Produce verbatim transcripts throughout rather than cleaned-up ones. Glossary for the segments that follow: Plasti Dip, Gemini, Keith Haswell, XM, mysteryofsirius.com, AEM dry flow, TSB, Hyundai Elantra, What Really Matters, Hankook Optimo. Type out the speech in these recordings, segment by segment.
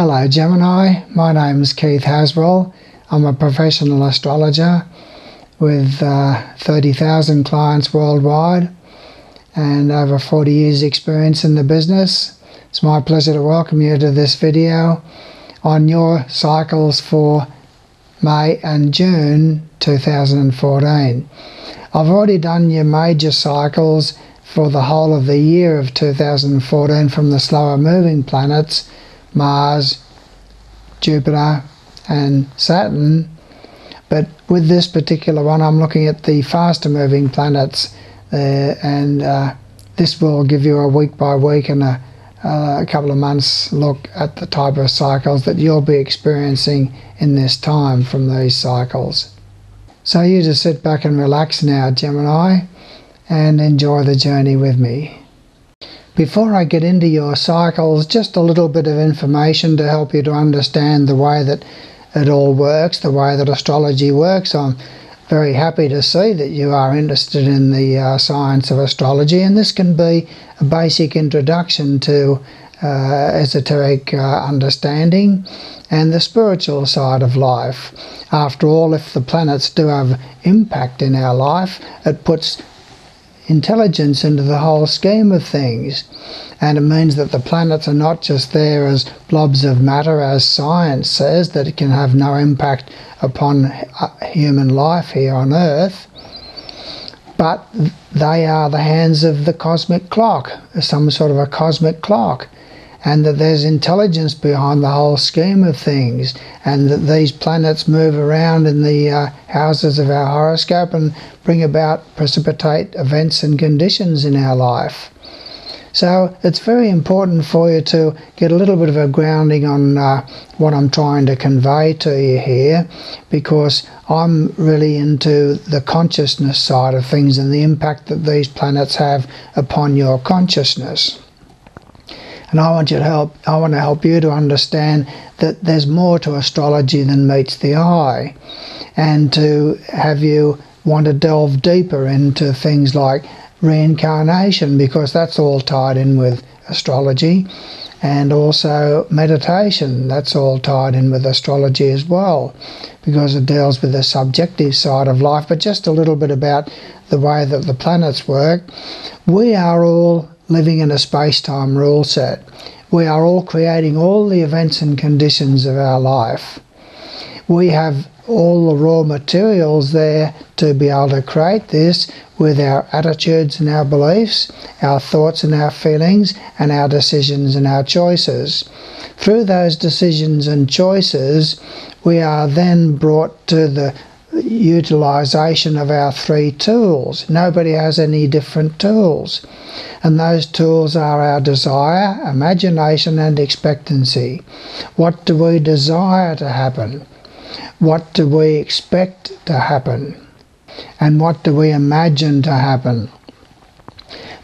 Hello Gemini, my name is Keith Haswell. I'm a professional astrologer with uh, thirty thousand clients worldwide and over forty years experience in the business. It's my pleasure to welcome you to this video on your cycles for May and June two thousand fourteen. I've already done your major cycles for the whole of the year of two thousand fourteen from the slower moving planets Mars, Jupiter and Saturn, but with this particular one I'm looking at the faster moving planets uh, and uh, this will give you a week by week and a, uh, a couple of months look at the type of cycles that you'll be experiencing in this time from these cycles. So you just sit back and relax now, Gemini, and enjoy the journey with me. Before I get into your cycles, just a little bit of information to help you to understand the way that it all works, the way that astrology works. I'm very happy to see that you are interested in the uh, science of astrology, and this can be a basic introduction to uh, esoteric uh, understanding and the spiritual side of life. After all, if the planets do have impact in our life, it puts intelligence into the whole scheme of things, and it means that the planets are not just there as blobs of matter, as science says, that it can have no impact upon human life here on Earth, but they are the hands of the cosmic clock, some sort of a cosmic clock, and that there's intelligence behind the whole scheme of things, and that these planets move around in the uh, houses of our horoscope and bring about, precipitate events and conditions in our life. So it's very important for you to get a little bit of a grounding on uh, what I'm trying to convey to you here, because I'm really into the consciousness side of things and the impact that these planets have upon your consciousness. And I want you to help. I want to help you to understand that there's more to astrology than meets the eye, and to have you want to delve deeper into things like reincarnation, because that's all tied in with astrology, and also meditation. That's all tied in with astrology as well, because it deals with the subjective side of life. But just a little bit about the way that the planets work. We are all living in a space-time rule set. We are all creating all the events and conditions of our life. We have all the raw materials there to be able to create this with our attitudes and our beliefs, our thoughts and our feelings, and our decisions and our choices. Through those decisions and choices, we are then brought to the utilization of our three tools. Nobody has any different tools, and those tools are our desire, imagination and expectancy. What do we desire to happen? What do we expect to happen? And what do we imagine to happen?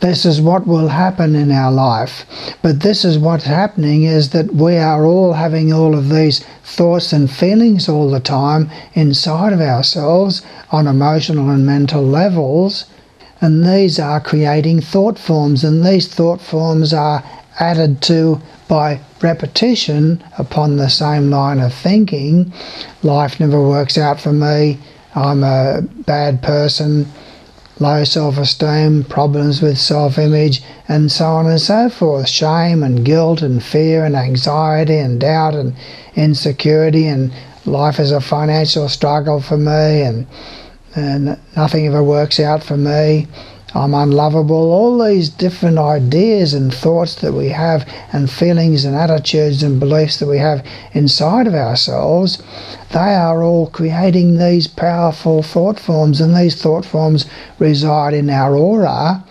This is what will happen in our life. But this is what's happening, is that we are all having all of these thoughts and feelings all the time inside of ourselves on emotional and mental levels, and these are creating thought forms, and these thought forms are added to by repetition upon the same line of thinking. Life never works out for me, I'm a bad person, low self-esteem, problems with self-image, and so on and so forth. Shame and guilt and fear and anxiety and doubt and insecurity, and life is a financial struggle for me, and, and nothing ever works out for me, I'm unlovable. All these different ideas and thoughts that we have, and feelings and attitudes and beliefs that we have inside of ourselves, they are all creating these powerful thought forms, and these thought forms reside in our aura,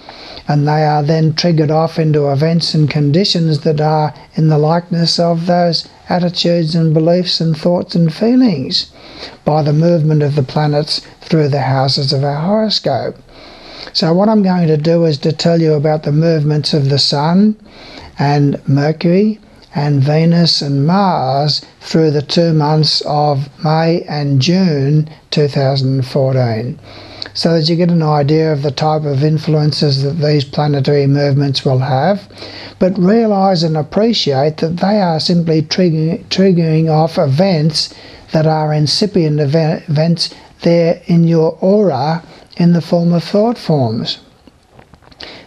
and they are then triggered off into events and conditions that are in the likeness of those attitudes and beliefs and thoughts and feelings by the movement of the planets through the houses of our horoscope. So what I'm going to do is to tell you about the movements of the Sun and Mercury and Venus and Mars through the two months of May and June two thousand fourteen. so that you get an idea of the type of influences that these planetary movements will have, but realize and appreciate that they are simply triggering, triggering off events that are incipient event, events there in your aura in the form of thought forms.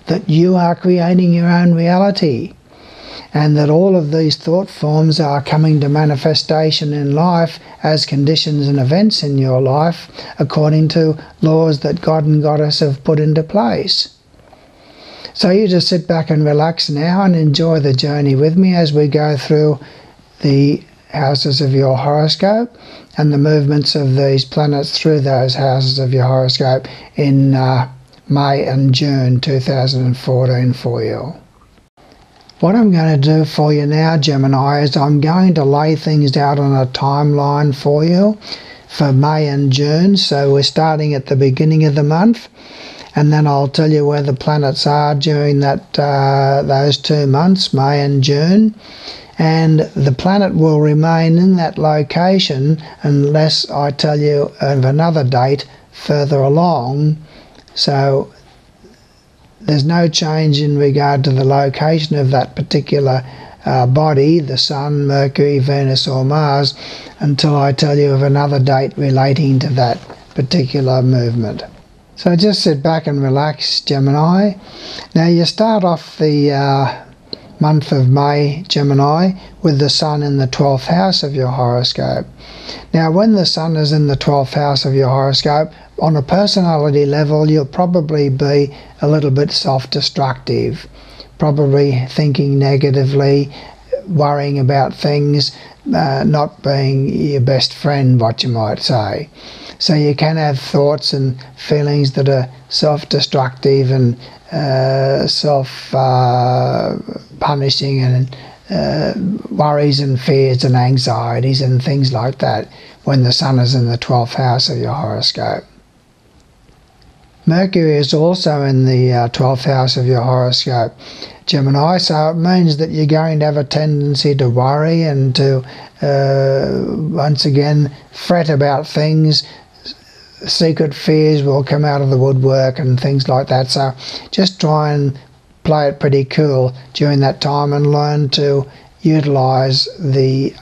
That you are creating your own reality, and that all of these thought forms are coming to manifestation in life as conditions and events in your life according to laws that God and Goddess have put into place. So you just sit back and relax now and enjoy the journey with me as we go through the houses of your horoscope and the movements of these planets through those houses of your horoscope in uh, May and June two thousand fourteen for you. What I'm going to do for you now, Gemini, is I'm going to lay things out on a timeline for you for May and June. So we're starting at the beginning of the month, and then I'll tell you where the planets are during that uh, those two months, May and June. And the planet will remain in that location unless I tell you of another date further along. So there's no change in regard to the location of that particular uh, body, the Sun, Mercury, Venus or Mars, until I tell you of another date relating to that particular movement. So just sit back and relax, Gemini. Now you start off the uh, month of May, Gemini, with the Sun in the twelfth house of your horoscope. Now when the Sun is in the twelfth house of your horoscope, on a personality level, you'll probably be a little bit self-destructive, probably thinking negatively, worrying about things, uh, not being your best friend, what you might say. So you can have thoughts and feelings that are self-destructive and uh, self-punishing uh, and uh, worries and fears and anxieties and things like that when the Sun is in the twelfth house of your horoscope. Mercury is also in the uh, twelfth house of your horoscope, Gemini, so it means that you're going to have a tendency to worry and to, uh, once again, fret about things. Secret fears will come out of the woodwork and things like that, so just try and play it pretty cool during that time and learn to utilize the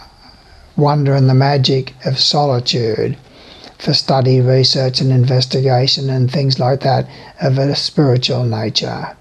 wonder and the magic of solitude for study, research and investigation and things like that of a spiritual nature.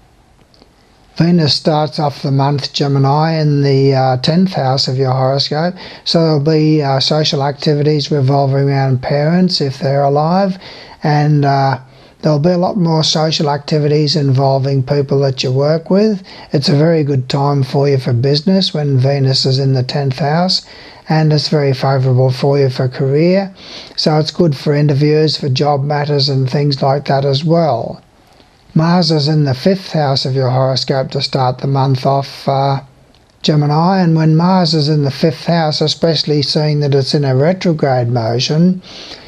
Venus starts off the month, Gemini, in the uh, tenth house of your horoscope, so there'll be uh, social activities revolving around parents if they're alive, and uh, there'll be a lot more social activities involving people that you work with. It's a very good time for you for business when Venus is in the tenth house, and it's very favourable for you for career, so it's good for interviews, for job matters and things like that as well. Mars is in the fifth house of your horoscope to start the month off, uh, Gemini, and when Mars is in the fifth house, especially seeing that it's in a retrograde motion,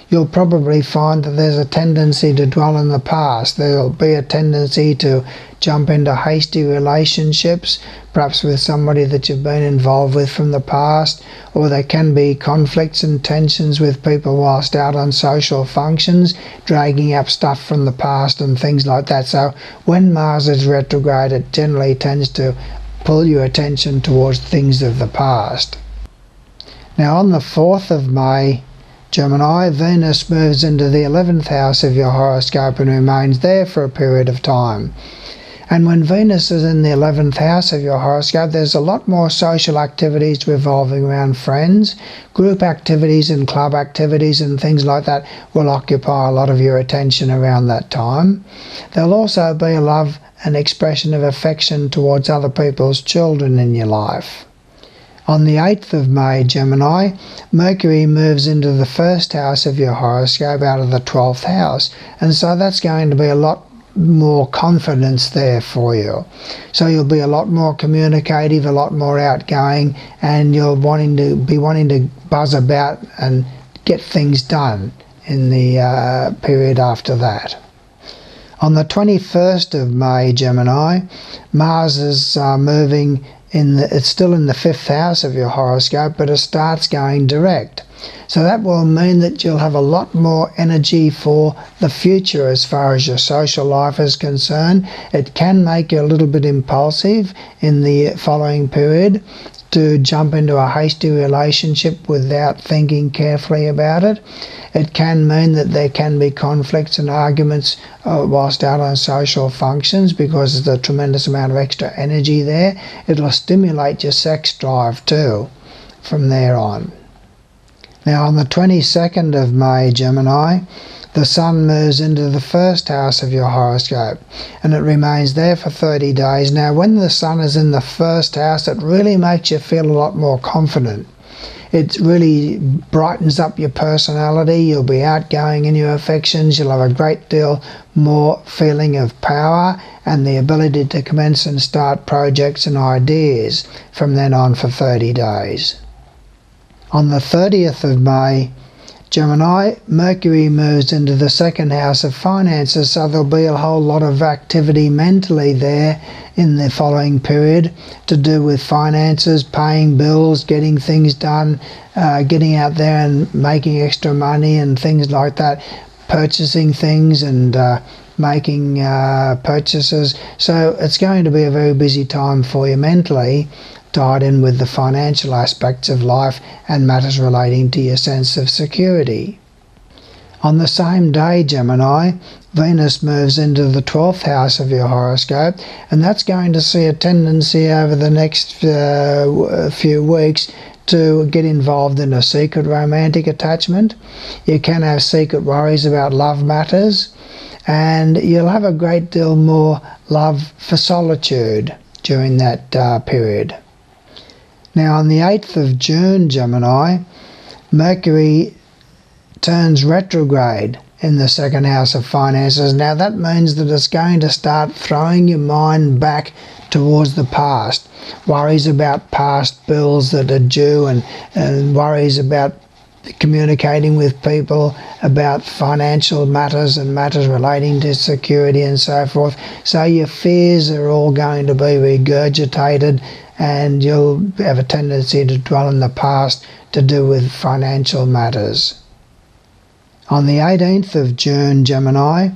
you'll probably find that there's a tendency to dwell in the past. There'll be a tendency to jump into hasty relationships, perhaps with somebody that you've been involved with from the past, or there can be conflicts and tensions with people whilst out on social functions, dragging up stuff from the past and things like that. So when Mars is retrograde, it generally tends to pull your attention towards things of the past. Now on the fourth of May, Gemini, Venus moves into the eleventh house of your horoscope and remains there for a period of time. And when Venus is in the eleventh house of your horoscope, there's a lot more social activities revolving around friends. Group activities and club activities and things like that will occupy a lot of your attention around that time. There'll also be a love and expression of affection towards other people's children in your life. On the eighth of May, Gemini, Mercury moves into the first house of your horoscope out of the twelfth house, and so that's going to be a lot more confidence there for you. So you'll be a lot more communicative, a lot more outgoing, and you'll wanting to be wanting to buzz about and get things done in the uh, period after that. On the twenty-first of May, Gemini, Mars is uh, moving in the, it's still in the fifth house of your horoscope, but it starts going direct. So that will mean that you'll have a lot more energy for the future as far as your social life is concerned. It can make you a little bit impulsive in the following period to jump into a hasty relationship without thinking carefully about it. It can mean that there can be conflicts and arguments uh, whilst out on social functions, because there's a tremendous amount of extra energy there. It'll stimulate your sex drive too from there on. Now on the twenty-second of May, Gemini, the Sun moves into the first house of your horoscope and it remains there for thirty days. Now when the Sun is in the first house, it really makes you feel a lot more confident. It really brightens up your personality. You'll be outgoing in your affections. You'll have a great deal more feeling of power and the ability to commence and start projects and ideas from then on for thirty days. On the thirtieth of May, Gemini, Mercury moves into the second house of finances, so there'll be a whole lot of activity mentally there in the following period to do with finances, paying bills, getting things done, uh, getting out there and making extra money and things like that, purchasing things and uh, making uh, purchases. So it's going to be a very busy time for you mentally, tied in with the financial aspects of life and matters relating to your sense of security. On the same day, Gemini, Venus moves into the twelfth house of your horoscope, and that's going to see a tendency over the next uh, few weeks to get involved in a secret romantic attachment. You can have secret worries about love matters, and you'll have a great deal more love for solitude during that uh, period. Now on the eighth of June, Gemini, Mercury turns retrograde in the second house of finances. Now that means that it's going to start throwing your mind back towards the past. Worries about past bills that are due and, and worries about communicating with people about financial matters and matters relating to security and so forth. So your fears are all going to be regurgitated, and you'll have a tendency to dwell in the past to do with financial matters. On the eighteenth of June, Gemini,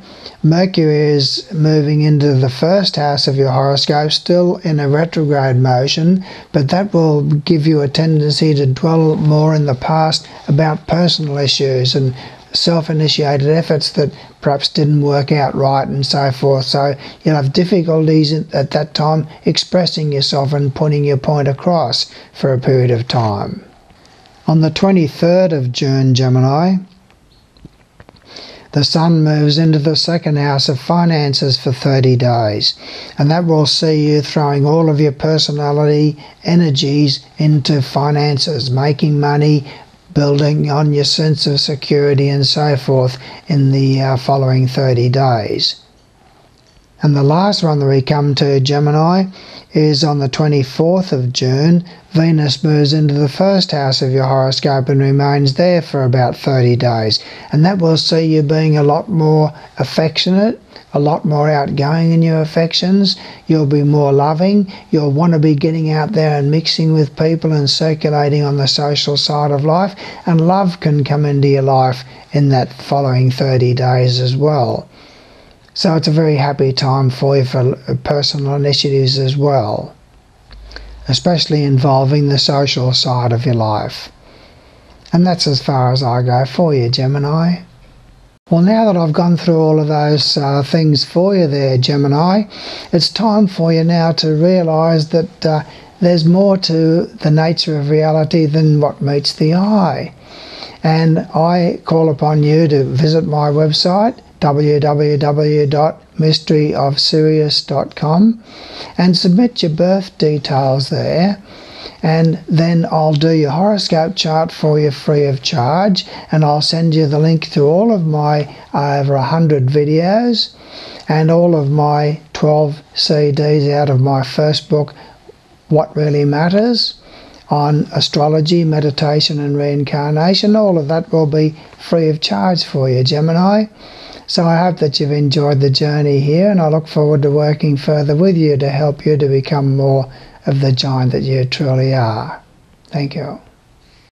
Mercury is moving into the first house of your horoscope, still in a retrograde motion, but that will give you a tendency to dwell more in the past about personal issues and self-initiated efforts that perhaps didn't work out right and so forth. So you'll have difficulties at that time expressing yourself and putting your point across for a period of time. On the twenty-third of June, Gemini, the Sun moves into the second house of finances for thirty days, and that will see you throwing all of your personality energies into finances, making money, building on your sense of security and so forth in the uh, following thirty days. And the last one that we come to, Gemini, is on the twenty-fourth of June. Venus moves into the first house of your horoscope and remains there for about thirty days. And that will see you being a lot more affectionate, a lot more outgoing in your affections. You'll be more loving. You'll want to be getting out there and mixing with people and circulating on the social side of life. And love can come into your life in that following thirty days as well. So it's a very happy time for you for personal initiatives as well, especially involving the social side of your life. And that's as far as I go for you, Gemini. Well, now that I've gone through all of those uh, things for you there, Gemini, it's time for you now to realise that uh, there's more to the nature of reality than what meets the eye. And I call upon you to visit my website, w w w dot mystery of sirius dot com, and submit your birth details there, and then I'll do your horoscope chart for you free of charge, and I'll send you the link to all of my uh, over one hundred videos and all of my twelve C Ds out of my first book, What Really Matters, on astrology, meditation and reincarnation. All of that will be free of charge for you, Gemini. So I hope that you've enjoyed the journey here, and I look forward to working further with you to help you to become more of the giant that you truly are. Thank you.